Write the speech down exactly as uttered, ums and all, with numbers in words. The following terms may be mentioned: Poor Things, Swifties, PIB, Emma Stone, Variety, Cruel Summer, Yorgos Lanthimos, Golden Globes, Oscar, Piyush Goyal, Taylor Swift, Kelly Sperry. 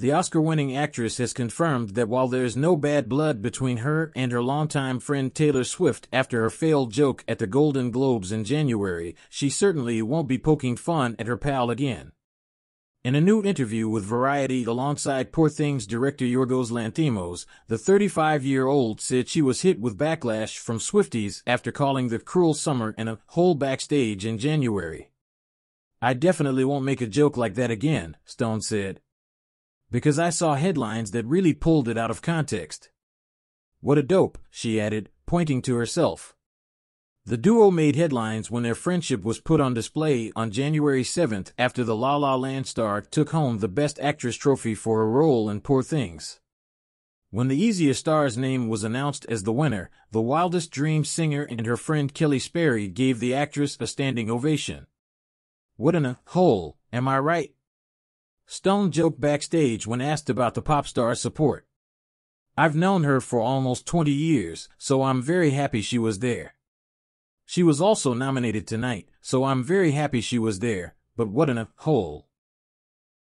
The Oscar-winning actress has confirmed that while there is no bad blood between her and her longtime friend Taylor Swift after her failed joke at the Golden Globes in January, she certainly won't be poking fun at her pal again. In a new interview with Variety alongside Poor Things director Yorgos Lanthimos, the thirty-five-year-old said she was hit with backlash from Swifties after calling the Cruel Summer an a-hole backstage in January. "I definitely won't make a joke like that again," Stone said, because I saw headlines that really pulled it out of context. What a dope, she added, pointing to herself. The duo made headlines when their friendship was put on display on January seventh after the La La Land star took home the Best Actress trophy for a role in Poor Things. When the Easier star's name was announced as the winner, the Wildest Dream singer and her friend Kelly Sperry gave the actress a standing ovation. "What in a hole, am I right?" Stone joked backstage when asked about the pop star's support. "I've known her for almost twenty years, so I'm very happy she was there. She was also nominated tonight, so I'm very happy she was there, but what in a hole."